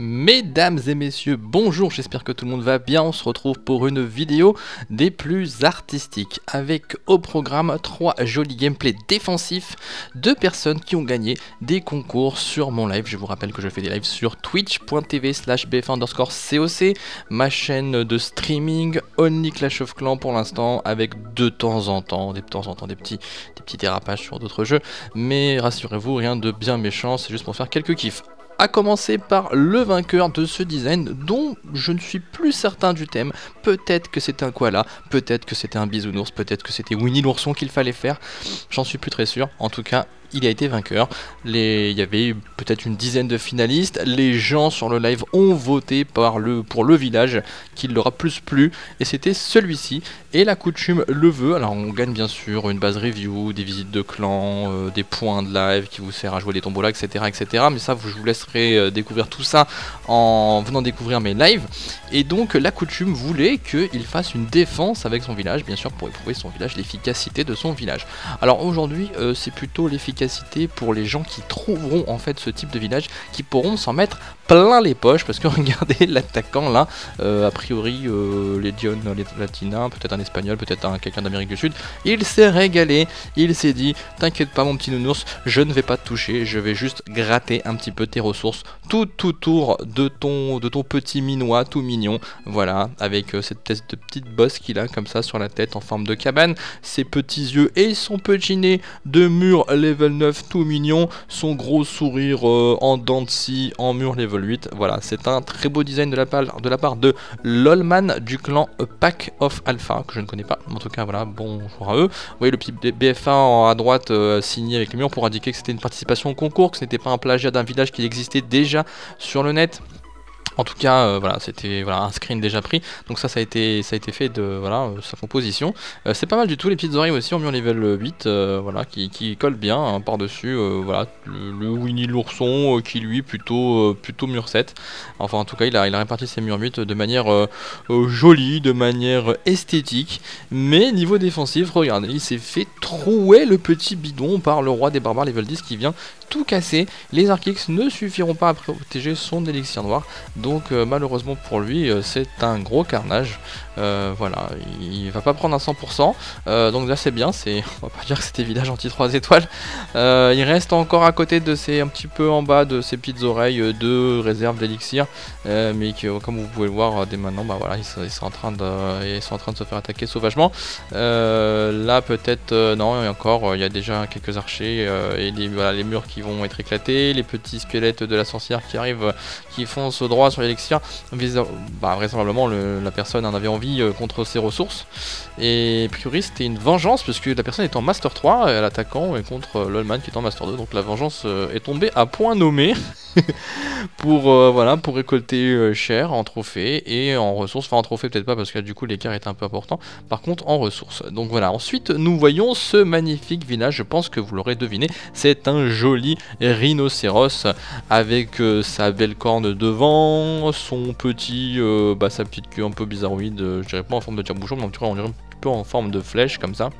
Mesdames et messieurs, bonjour, j'espère que tout le monde va bien. On se retrouve pour une vidéo des plus artistiques avec au programme 3 jolis gameplays défensifs de personnes qui ont gagné des concours sur mon live. Je vous rappelle que je fais des lives sur twitch.tv/bfa_coc, ma chaîne de streaming Only Clash of Clans pour l'instant, avec de temps en temps des petits dérapages sur d'autres jeux, mais rassurez-vous, rien de bien méchant, c'est juste pour faire quelques kiffs. À commencer par le vainqueur de ce design dont je ne suis plus certain du thème. Peut-être que c'était un koala, peut-être que c'était un bisounours, peut-être que c'était Winnie l'ourson qu'il fallait faire. J'en suis plus très sûr. En tout cas, il a été vainqueur. Il y avait peut-être une dizaine de finalistes. Les gens sur le live ont voté pour le village qui leur a plus plu. Et c'était celui-ci. Et la coutume le veut. Alors on gagne bien sûr une base review, des visites de clans, des points de live qui vous servent à jouer les tombolas, etc., etc. Mais ça, je vous laisse découvrir tout ça en venant découvrir mes lives. Et donc la coutume voulait qu'il fasse une défense avec son village, bien sûr, pour éprouver son village, l'efficacité de son village. Alors aujourd'hui c'est plutôt l'efficacité pour les gens qui trouveront en fait ce type de village, qui pourront s'en mettre plein les poches, parce que regardez l'attaquant là, a priori les Dion, les Latina, peut-être un Espagnol, peut-être quelqu'un d'Amérique du Sud. Il s'est régalé, il s'est dit t'inquiète pas mon petit nounours, je ne vais pas te toucher, je vais juste gratter un petit peu tes ressources tout autour de ton petit minois tout mignon. Voilà, avec cette tête de petite bosse qu'il a comme ça sur la tête en forme de cabane, ses petits yeux et son petit nez de mur level 9 tout mignon, son gros sourire en dents de scie en mur level 8. Voilà, c'est un très beau design de la part de Lollman du clan Pack of Alpha, que je ne connais pas, en tout cas voilà, bonjour à eux. Vous voyez le petit BFA à droite signé avec le mur pour indiquer que c'était une participation au concours, que ce n'était pas un plagiat d'un village qui existait déjà sur le net. En tout cas, voilà, c'était un screen déjà pris. Donc ça a été fait de sa composition. C'est pas mal du tout. Les petites oreilles aussi, on met en level 8, voilà, qui colle bien hein, par-dessus. Voilà, le Winnie l'ourson qui lui plutôt mur 7. Enfin en tout cas, il a réparti ses murs 8 de manière jolie, de manière esthétique. Mais niveau défensif, regardez, il s'est fait trouer le petit bidon par le roi des barbares level 10 qui vient tout casser. Les Archix ne suffiront pas à protéger son élixir noir. Donc malheureusement pour lui c'est un gros carnage. Voilà, il va pas prendre un 100%. Donc là c'est bien, on va pas dire que c'était village anti 3 étoiles. Il reste encore à côté de ses, un petit peu en bas de ses petites oreilles de réserve d'élixir. Mais que, comme vous pouvez le voir dès maintenant, bah voilà, ils sont en train de se faire attaquer sauvagement. Là peut-être non, et encore il y a déjà quelques archers et les murs qui vont être éclatés, les petits squelettes de la sorcière qui arrivent, qui foncent droit sur l'élixir. Bah, vraisemblablement la personne en avait envie contre ses ressources, et a priori c'était une vengeance parce que la personne est en master 3 à l'attaquant et contre Lollman qui est en master 2, donc la vengeance est tombée à point nommé pour récolter cher en trophée et en ressources, enfin en trophée peut-être pas parce que du coup l'écart est un peu important, par contre en ressources. Donc voilà, ensuite nous voyons ce magnifique village, je pense que vous l'aurez deviné, c'est un joli rhinocéros avec sa belle corne devant, son petit, sa petite queue un peu bizarroïde, je dirais pas en forme de tire-bouchon, mais en tout cas on dirait un peu en forme de flèche comme ça.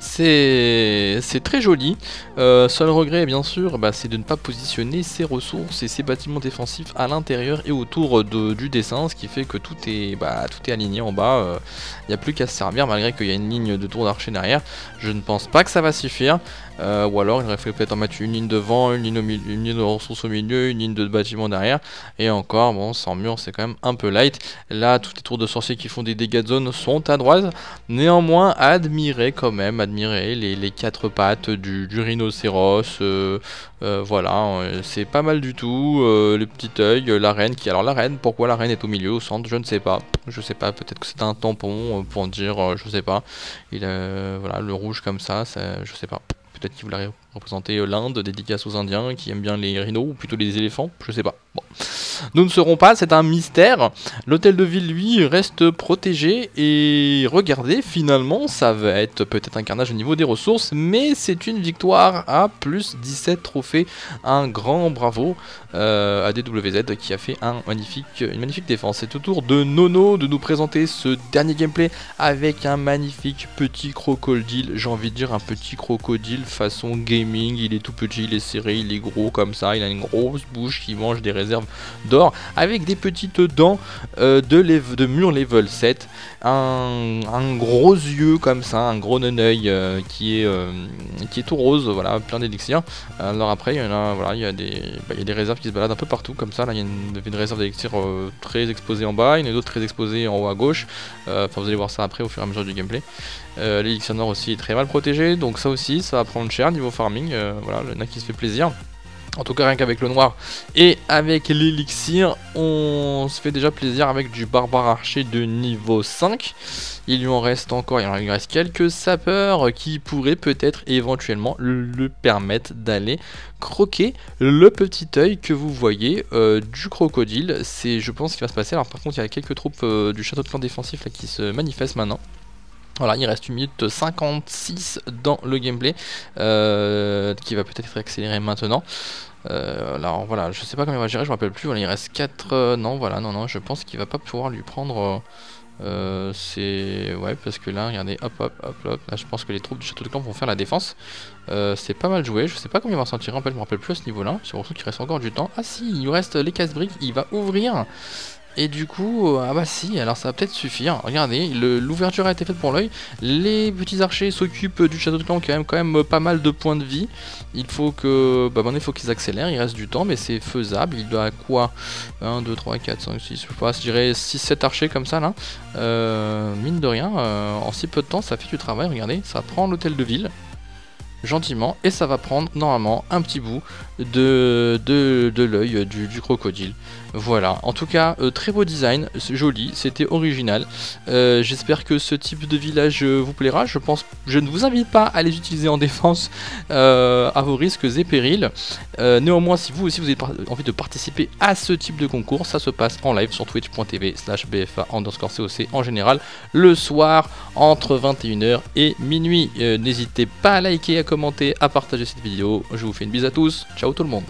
C'est très joli. Seul regret bien sûr, c'est de ne pas positionner ses ressources et ses bâtiments défensifs à l'intérieur et autour du dessin, ce qui fait que tout est aligné en bas. Il n'y a plus qu'à se servir, malgré qu'il y a une ligne de tour d'archer derrière. Je ne pense pas que ça va suffire. Ou alors il aurait fallu peut-être en mettre une ligne devant, une ligne de ressources au milieu, une ligne de bâtiment derrière. Et encore, bon, sans mur c'est quand même un peu light. Là, toutes les tours de sorciers qui font des dégâts de zone sont à droite. Néanmoins, admirez quand même, admirez les quatre pattes du rhinocéros. Voilà, c'est pas mal du tout. Le petit œil, la reine qui... Alors la reine, pourquoi la reine est au milieu, au centre, je ne sais pas. Je sais pas, peut-être que c'est un tampon pour dire, je sais pas. Voilà, le rouge comme ça, je sais pas. Peut-être qu'il voulait représenter l'Inde, dédicace aux Indiens qui aiment bien les rhinos, ou plutôt les éléphants, je sais pas. Bon. Nous ne saurons pas, c'est un mystère. L'hôtel de ville, lui, reste protégé. Et regardez, finalement, ça va être peut-être un carnage au niveau des ressources, mais c'est une victoire à plus 17 trophées. Un grand bravo à DWZ qui a fait une magnifique défense. C'est au tour de Nono de nous présenter ce dernier gameplay avec un magnifique petit crocodile. J'ai envie de dire un petit crocodile façon gaming. Il est tout petit, il est serré, il est gros comme ça. Il a une grosse bouche qui mange des raisins. réserve d'or, avec des petites dents de mur level 7, un gros yeux comme ça, un gros non-œil qui est tout rose, voilà, plein d'élixirs. Alors après, il y en a, voilà, il y a des réserves qui se baladent un peu partout comme ça. Là, il y a une réserve d'élixirs très exposée en bas, une autre très exposée en haut à gauche. Enfin, vous allez voir ça après au fur et à mesure du gameplay. L'élixir nord aussi est très mal protégé, donc ça aussi, ça va prendre cher niveau farming. Voilà, il y en a qui se fait plaisir. En tout cas, rien qu'avec le noir et avec l'élixir, on se fait déjà plaisir avec du barbare archer de niveau 5. Il lui en reste encore, il lui reste quelques sapeurs qui pourraient peut-être éventuellement le permettre d'aller croquer le petit œil que vous voyez du crocodile. C'est, je pense, ce qui va se passer. Alors par contre, il y a quelques troupes du château de plan défensif là, qui se manifestent maintenant. Voilà, il reste 1 minute 56 dans le gameplay, qui va peut-être être accéléré maintenant. Alors voilà, je sais pas comment il va gérer, je me rappelle plus. Voilà, il reste 4... non, voilà, non, je pense qu'il va pas pouvoir lui prendre... c'est... ouais, parce que là, regardez, hop, là, je pense que les troupes du château de camp vont faire la défense. C'est pas mal joué, je sais pas comment il va s'en tirer, en fait, je me rappelle plus à ce niveau-là. C'est pour ça qu'il reste encore du temps. Ah si, il nous reste les casse-briques, il va ouvrir... Et du coup, ah bah si, alors ça va peut-être suffire. Regardez, l'ouverture a été faite pour l'œil. Les petits archers s'occupent du château de clan qui a quand même pas mal de points de vie. Il faut que, bah bon, il faut qu'ils accélèrent, il reste du temps, mais c'est faisable. Il doit à quoi 1, 2, 3, 4, 5, 6, je sais pas, je dirais 6, 7 archers comme ça là. Mine de rien, en si peu de temps, ça fait du travail. Regardez, ça prend l'hôtel de ville. Gentiment, et ça va prendre normalement un petit bout de l'œil du crocodile. Voilà, en tout cas, très beau design, joli, c'était original. J'espère que ce type de village vous plaira. Je pense, je ne vous invite pas à les utiliser en défense à vos risques et périls. Néanmoins, si vous aussi vous avez envie de participer à ce type de concours, ça se passe en live sur twitch.tv/bfa_coc en général le soir entre 21h et minuit. N'hésitez pas à liker, à commenter, à partager cette vidéo. Je vous fais une bise à tous, ciao tout le monde.